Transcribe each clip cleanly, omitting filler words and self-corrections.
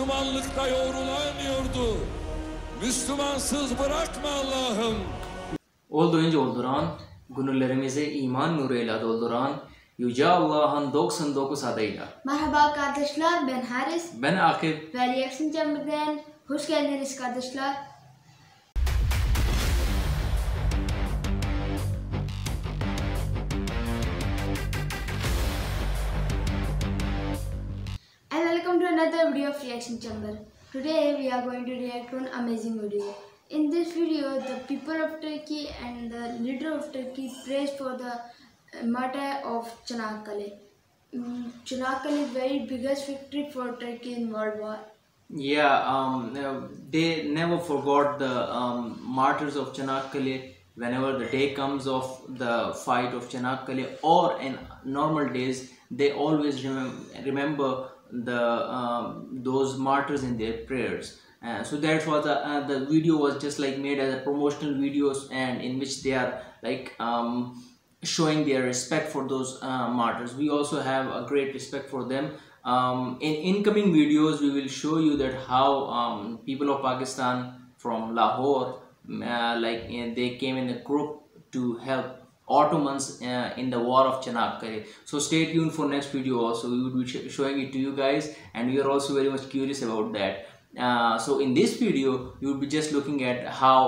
Müslümanlıkta yoğrulamıyordu. Müslümansız bırakma Allah'ım. Olduğunca olduran, gönüllerimizi iman nuruyla dolduran Yüce Allah'ın 99 adıyla. Merhaba kardeşler, ben Haris. Ben Akif. Ve Reaction Chamber'den hoş geldiniz kardeşler. And welcome to another video of Reaction Chamber. Today we are going to react to an amazing video. In this video, the people of Turkey and the leader of Turkey praised for the matter of Çanakkale. Çanakkale is very biggest victory for Turkey in World War. Yeah, they never forgot the martyrs of Çanakkale. Whenever the day comes of the fight of Çanakkale or in normal days, they always remember the those martyrs in their prayers. So that was the video was just like made as a promotional videos, and in which they are like showing their respect for those martyrs. We also have a great respect for them. In incoming videos we will show you that how people of Pakistan from Lahore they came in a group to help Ottomans in the war of Çanakkale. So stay tuned for next video also. We will be showing it to you guys, and we are also very much curious about that. So in this video you will be just looking at how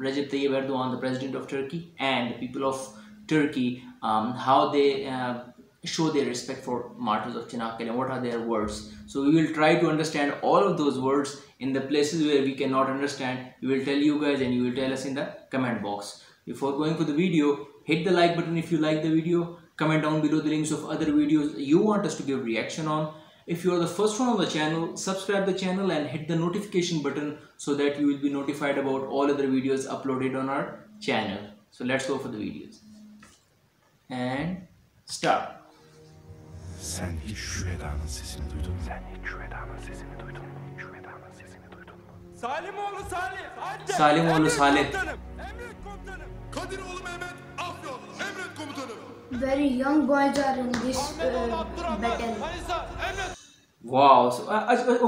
Recep Tayyip Erdoğan, the president of Turkey, and the people of Turkey, how they show their respect for martyrs of Çanakkale, and what are their words. So we will try to understand all of those words. In the places where we cannot understand, we will tell you guys, and you will tell us in the comment box. Before going for the video, hit the like button if you like the video. Comment down below the links of other videos you want us to give reaction on. If you are the first one on the channel, subscribe the channel and hit the notification button so that you will be notified about all other videos uploaded on our channel. So let's go for the videos. And start. Sen hiç şu Eda'nın sesini duydun mu? Sen hiç şu Eda'nın sesini duydun mu? Hiç şu Eda'nın sesini duydun mu? Salimoğlu Salih! Salimoğlu Salih! Emret Komutanım! Kadiroğlu Mehmet Afyon! Emret Komutanım! Very young boys are in this battle. Wow! So,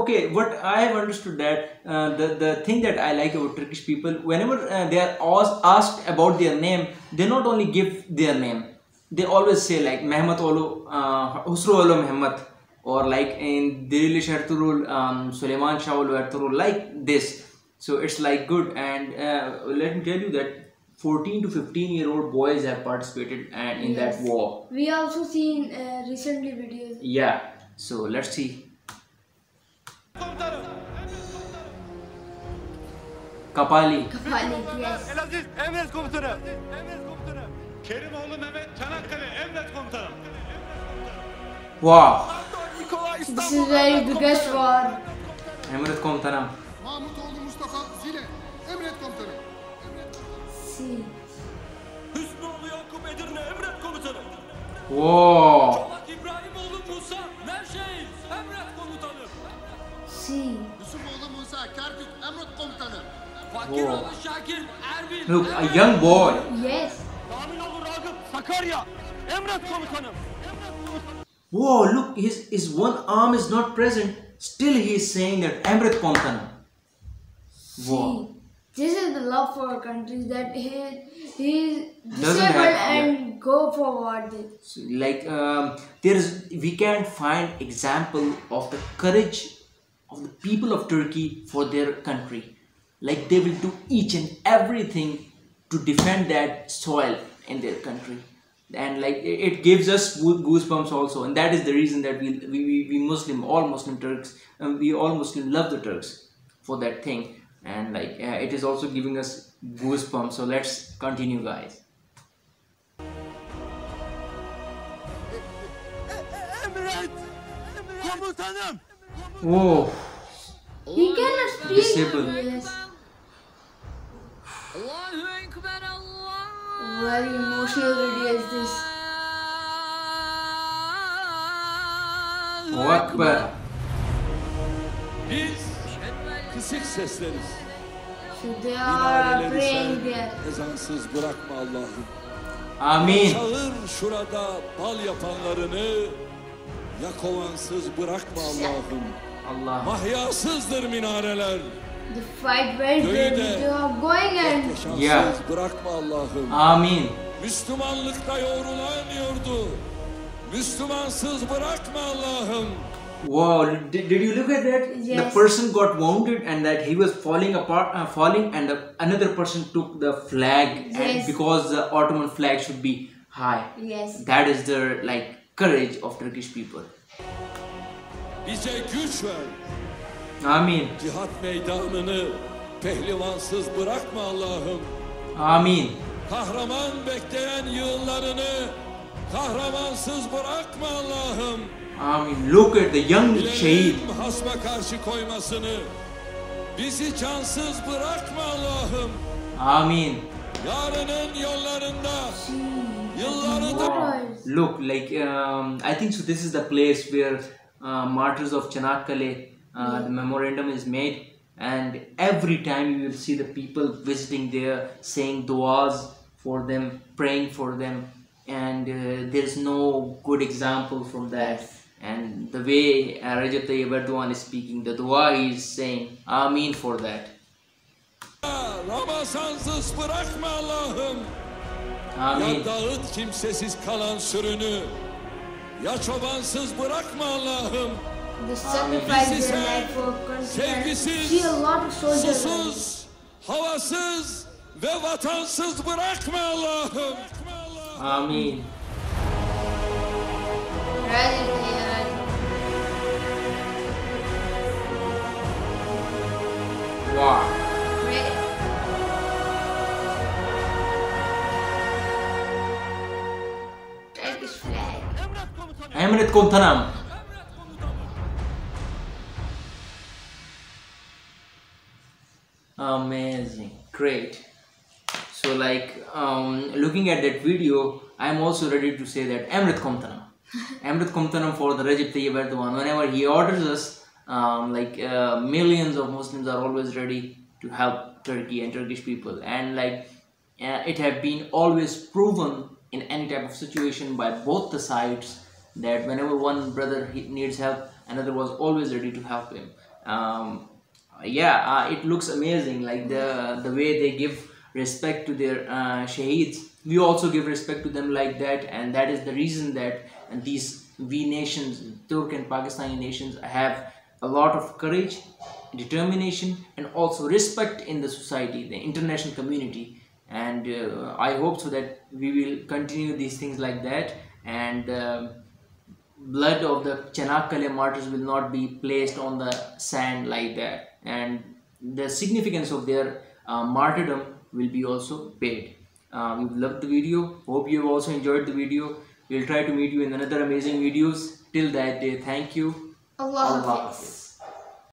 okay, what I have understood that the thing that I like about Turkish people, whenever they are asked about their name, they not only give their name. They always say like Mehmet Olo, Husro Olo Mehmet, or like in Reaction Chamber, Suleyman Shah Olo Ertugrul, like this. So it's like good. And let me tell you that 14 to 15-year-old boys have participated and in that war. We also seen recently videos. Yeah. So let's see. Kapali. Kapali. Yes. Emret Komutanım. Kerimoğlu Mehmet Çanakkale Emret Komutanım. Wow. This is very biggest war. Emret Komutanım. Mahmutoğlu Mustafa Zile Emret Komutanım. Si. Hüsnoğlu Yakup Edirne Emret Komutanım. Wow. Çolak İbrahimoğlu Musa Nevşehir Emret Komutanım. Si. Hüsnoğlu Musa Kerkük Emret Komutanım. Fakiroğlu Şakir Erbil. Look, a young boy. Yes. Whoa, look, his one arm is not present. Still he is saying that Emret Pontana. Wow. This is the love for our country, that he doesn't have, and go forward. So, like we can't find example of the courage of the people of Turkey for their country. Like they will do each and everything to defend that soil in their country, and like it gives us goosebumps also, and that is the reason that we Muslim, all Muslim Turks, we all Muslim love the Turks for that thing, and like it is also giving us goosebumps. So let's continue, guys. Whoa! He cannot speak. Disabled. Very emotional video is this. Akbar. Biz kısık sesleriz. Ezansız bırakma Allah'ım. Amin. Çağır şurada bal yapanlarını, yakovansız bırakma Allah'ım. Allah. Mahyasızdır minareler. The fight where they are going and yeah. Bırakma Allah'ım. Amin. Müslümanlıkta yoğrulan yurdu Müslümansız bırakma Allah'ım. Wow, did you look at that? Yes. The person got wounded and that he was falling apart, and another person took the flag, yes. And because the Ottoman flag should be high. Yes. That is the like courage of Turkish people. Bize güç ver. Amin. Cihat meydanını pehlivansız bırakma Allah'ım. Amin. Kahraman bekleyen yıllarını kahramansız bırakma Allah'ım. Amin. Look at the young şehit. Hasma karşı koymasını bizi cansız bırakma Allah'ım. Amin. Yarının yollarında yıllarında. Look, like I think so this is the place where martyrs of Çanakkale the memorandum is made, and every time you will see the people visiting there saying duas for them, praying for them. And there's no good example from that. And the way Recep Tayyip Erdoğan is speaking, the dua is saying, Amin for that. Ramazansız bırakma Allah'ım. Amin. Ya dağıt kimsesiz kalan sürünü, ya çobansız bırakma Allah'ım. The sacrifice their life for country. See a lot of soldiers. Susuz, havasız ve vatansız bırakma Allah'ım. Amin. Wow. Emret Komutanım. Amazing. Great. So like looking at that video, I'm also ready to say that Emret Komutanım. Emret Komutanım for the Recep Tayyip Erdoğan. Whenever he orders us, millions of Muslims are always ready to help Turkey and Turkish people. And like it have been always proven in any type of situation by both the sides that whenever one brother needs help, another was always ready to help him. It looks amazing, like the way they give respect to their shaheeds. We also give respect to them like that, and that is the reason that these we nations, Turk and Pakistani nations, have a lot of courage, determination, and also respect in the society, the international community. And I hope so that we will continue these things like that, and blood of the Çanakkale martyrs will not be placed on the sand like that, and the significance of their martyrdom will be also paid. We've loved the video. Hope you have also enjoyed the video. We'll try to meet you in another amazing videos. Till that day, thank you. Allah Hafiz.